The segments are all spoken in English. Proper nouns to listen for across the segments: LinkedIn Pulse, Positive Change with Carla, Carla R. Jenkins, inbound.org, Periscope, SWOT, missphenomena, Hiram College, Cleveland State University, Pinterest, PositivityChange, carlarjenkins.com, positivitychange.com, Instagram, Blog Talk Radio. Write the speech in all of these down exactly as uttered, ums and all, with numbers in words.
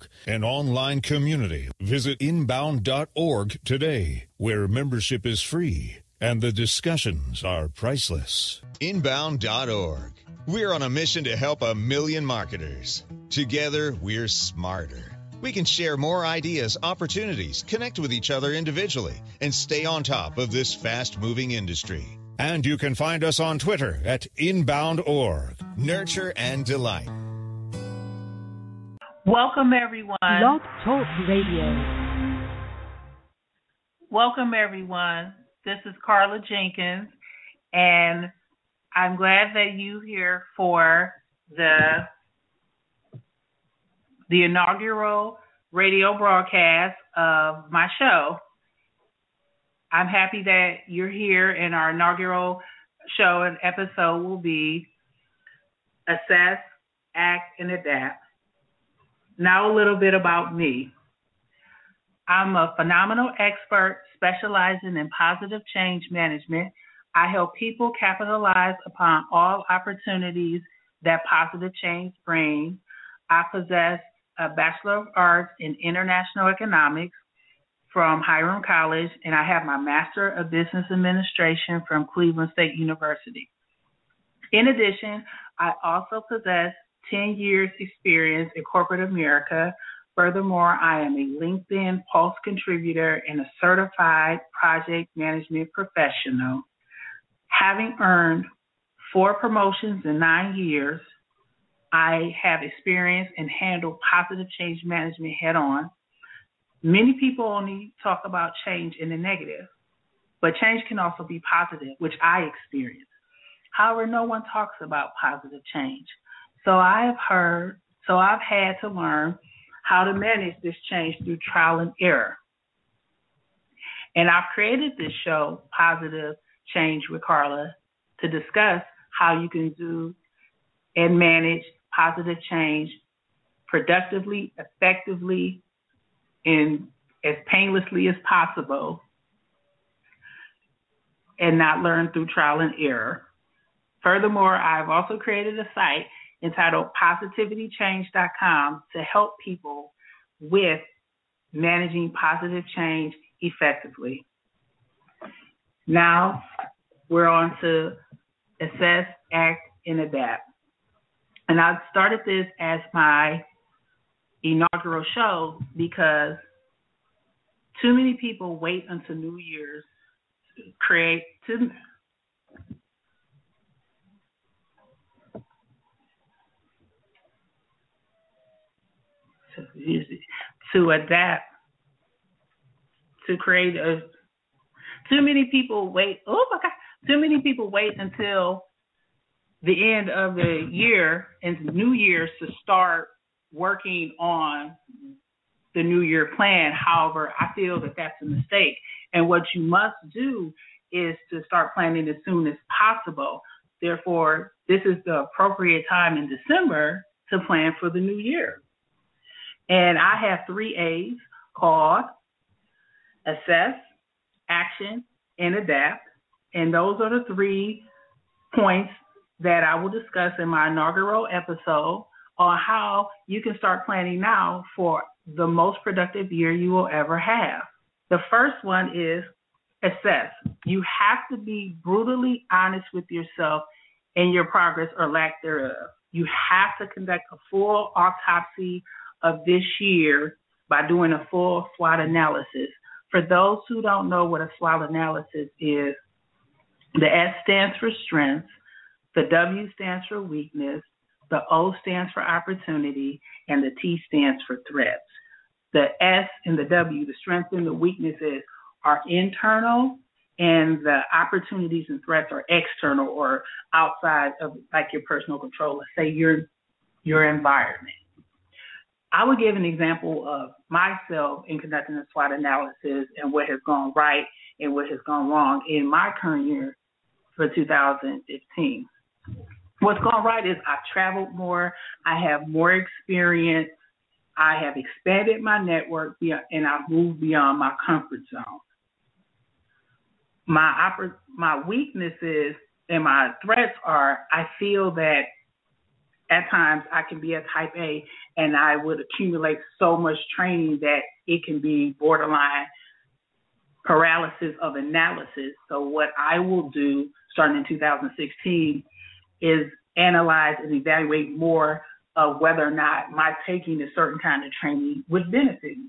Facebook, an online community. Visit inbound dot org today, where membership is free and the discussions are priceless. inbound dot org. We're on a mission to help a million marketers. Together, we're smarter. We can share more ideas, opportunities, connect with each other individually, and stay on top of this fast-moving industry. And you can find us on Twitter at inbound dot org. Nurture and delight. Welcome, everyone. Blog Talk Radio. Welcome, everyone. This is Carla Jenkins, and I'm glad that you're here for the the inaugural radio broadcast of my show. I'm happy that you're here, and our inaugural show and episode will be Assess, Act, and Adapt. Now a little bit about me. I'm a phenomenal expert specializing in positive change management. I help people capitalize upon all opportunities that positive change brings. I possess a Bachelor of Arts in International Economics from Hiram College, and I have my Master of Business Administration from Cleveland State University. In addition, I also possess ten years experience in corporate America. Furthermore, I am a LinkedIn Pulse contributor and a certified project management professional, having earned four promotions in nine years. I have experience and handle positive change management head-on. Many people only talk about change in the negative, but change can also be positive, which I experience. However, no one talks about positive change. So I've heard, so I've had to learn how to manage this change through trial and error. And I've created this show, Positive Change with Carla, to discuss how you can do and manage positive change productively, effectively, and as painlessly as possible, and not learn through trial and error. Furthermore, I've also created a site entitled positivity change dot com to help people with managing positive change effectively. Now we're on to Assess, Act, and Adapt. And I started this as my inaugural show because too many people wait until New Year's to create to to adapt to create a too many people wait oh my God too many people wait until the end of the year and New Year's to start working on the New Year plan. However, I feel that that's a mistake. And what you must do is to start planning as soon as possible. Therefore, this is the appropriate time in December to plan for the New Year. And I have three A's called Assess, Action, and Adapt. And those are the three points that I will discuss in my inaugural episode on how you can start planning now for the most productive year you will ever have. The first one is assess. You have to be brutally honest with yourself and your progress or lack thereof. You have to conduct a full autopsy of this year by doing a full SWOT analysis. For those who don't know what a SWOT analysis is, the S stands for strengths, the W stands for weakness, the O stands for opportunity, and the T stands for threats. The S and the W, the strengths and the weaknesses, are internal, and the opportunities and threats are external or outside of, like, your personal control, let's say your, your environment. I would give an example of myself in conducting a SWOT analysis and what has gone right and what has gone wrong in my current year for two thousand fifteen. What's gone right is I've traveled more, I have more experience, I have expanded my network, and I've moved beyond my comfort zone. My oppor- my weaknesses and my threats are I feel that at times I can be a type A and I would accumulate so much training that it can be borderline paralysis of analysis. So what I will do starting in two thousand sixteen is analyze and evaluate more of whether or not my taking a certain kind of training would benefit me.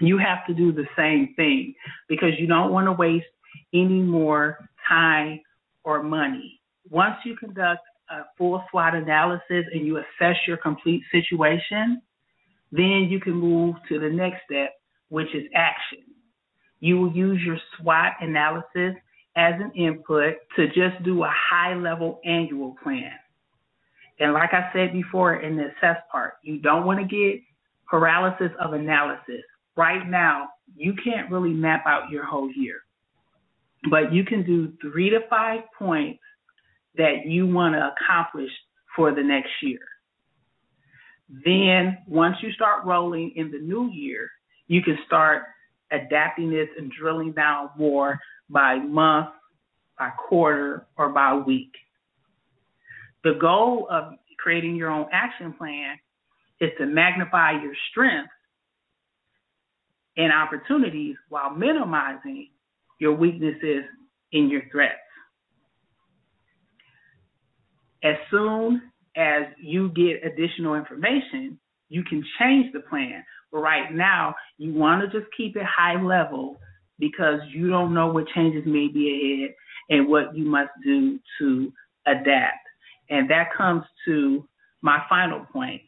You have to do the same thing because you don't want to waste any more time or money. Once you conduct a full SWOT analysis and you assess your complete situation, then you can move to the next step, which is action. You will use your SWOT analysis as an input to just do a high-level annual plan. And like I said before in the assess part, you don't want to get paralysis of analysis. Right now, you can't really map out your whole year, but you can do three to five points that you want to accomplish for the next year. Then once you start rolling in the new year, you can start adapting this and drilling down more by month, by quarter, or by week. The goal of creating your own action plan is to magnify your strengths and opportunities while minimizing your weaknesses and your threats. As soon as you get additional information, you can change the plan. But right now, you want to just keep it high level because you don't know what changes may be ahead and what you must do to adapt. And that comes to my final point.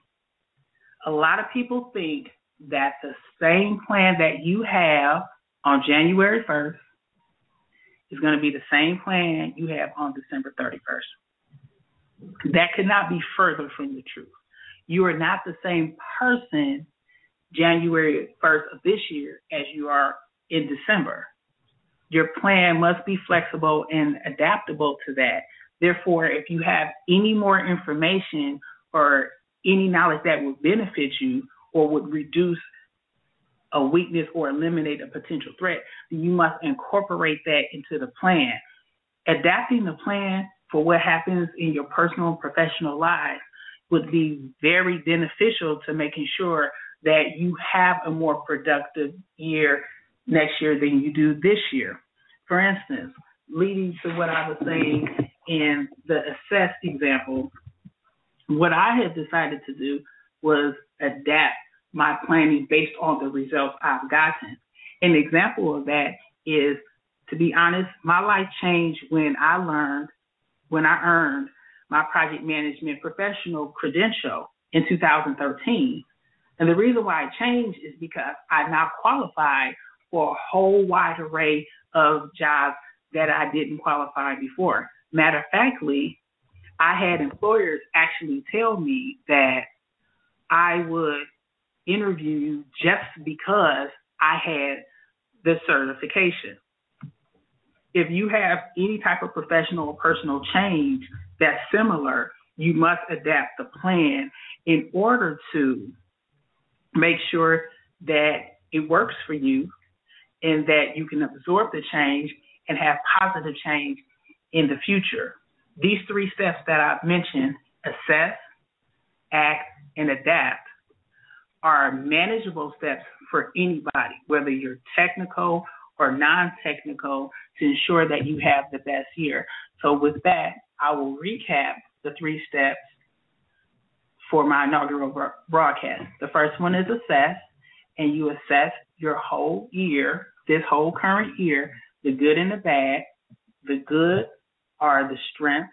A lot of people think that the same plan that you have on January first is going to be the same plan you have on December thirty-first. That could not be further from the truth. You are not the same person January first of this year as you are in December. Your plan must be flexible and adaptable to that. Therefore, if you have any more information or any knowledge that would benefit you or would reduce a weakness or eliminate a potential threat, then you must incorporate that into the plan. Adapting the plan for what happens in your personal and professional lives would be very beneficial to making sure that you have a more productive year next year than you do this year. For instance, leading to what I was saying in the assess example, what I had decided to do was adapt my planning based on the results I've gotten. An example of that is, to be honest, my life changed when I learned, when I earned my project management professional credential in two thousand thirteen. And the reason why it changed is because I now qualified for a whole wide array of jobs that I didn't qualify before. Matter of factly, I had employers actually tell me that I would interview you just because I had the certification. If you have any type of professional or personal change that's similar, you must adapt the plan in order to make sure that it works for you and that you can absorb the change and have positive change in the future. These three steps that I've mentioned, assess, act, and adapt, are manageable steps for anybody, whether you're technical or non-technical, to ensure that you have the best year. So with that, I will recap the three steps for my inaugural broadcast. The first one is assess, and you assess your whole year, this whole current year, the good and the bad. The good are the strengths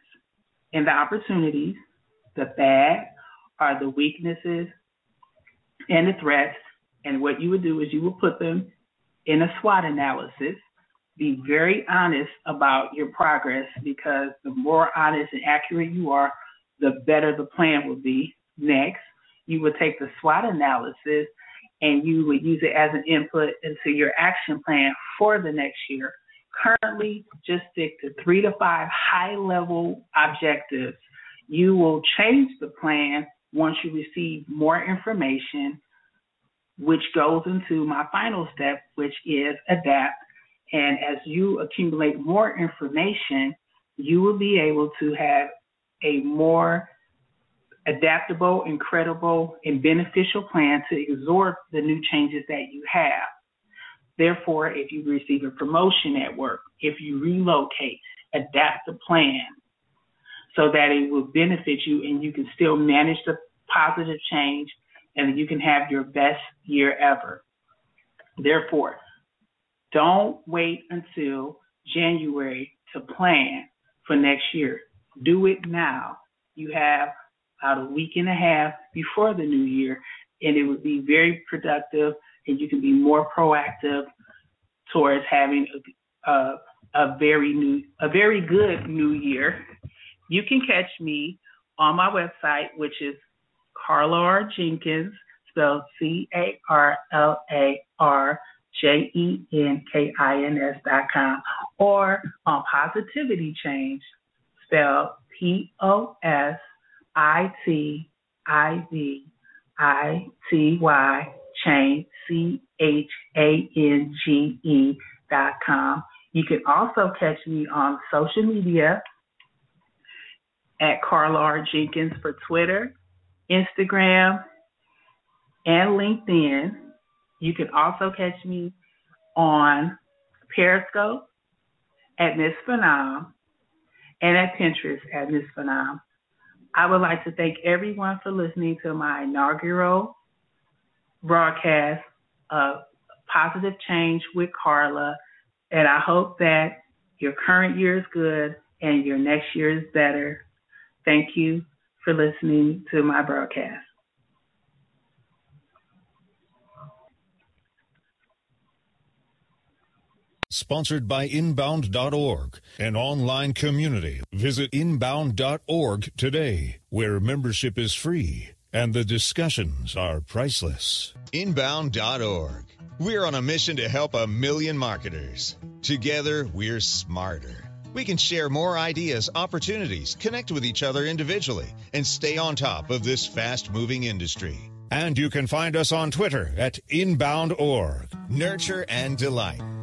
and the opportunities. The bad are the weaknesses and the threats. And what you would do is you would put them in a SWOT analysis. Be very honest about your progress, because the more honest and accurate you are, the better the plan will be. Next, you would take the SWOT analysis and you would use it as an input into your action plan for the next year. Currently, just stick to three to five high-level objectives. You will change the plan once you receive more information, which goes into my final step, which is adapt. And as you accumulate more information, you will be able to have a more adaptable, incredible, and beneficial plan to absorb the new changes that you have. Therefore, if you receive a promotion at work, if you relocate, adapt the plan so that it will benefit you and you can still manage the positive change and you can have your best year ever. Therefore, don't wait until January to plan for next year. Do it now. You have about a week and a half before the new year, and it would be very productive, and you can be more proactive towards having a, a, a very new, a very good new year. You can catch me on my website, which is Carla R. Jenkins, spelled C A R L A R J E N K I N S dot com, or on Positivity Change, spelled P O S I T I V I T Y change, C H A N G E dot com. You can also catch me on social media at Carla R. Jenkins for Twitter, Instagram, and LinkedIn. You can also catch me on Periscope at Miss Phenom and at Pinterest at Miss Phenom. I would like to thank everyone for listening to my inaugural broadcast of Positive Change with Carla, and I hope that your current year is good and your next year is better. Thank you for listening to my broadcast. Sponsored by inbound dot org, an online community. Visit inbound dot org today, where membership is free and the discussions are priceless. inbound dot org. We're on a mission to help a million marketers. Together, we're smarter. We can share more ideas, opportunities, connect with each other individually, and stay on top of this fast-moving industry. And you can find us on Twitter at inbound dot org. Nurture and delight.